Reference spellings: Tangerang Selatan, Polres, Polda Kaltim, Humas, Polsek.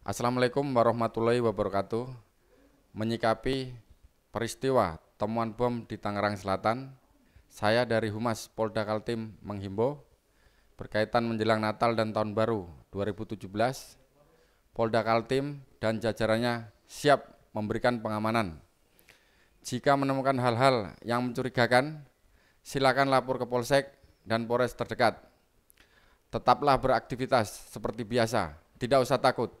Assalamualaikum warahmatullahi wabarakatuh. Menyikapi peristiwa temuan bom di Tangerang Selatan, saya dari Humas Polda Kaltim menghimbau berkaitan menjelang Natal dan Tahun Baru 2017, Polda Kaltim dan jajarannya siap memberikan pengamanan. Jika menemukan hal-hal yang mencurigakan, silakan lapor ke Polsek dan Polres terdekat. Tetaplah beraktivitas seperti biasa, tidak usah takut.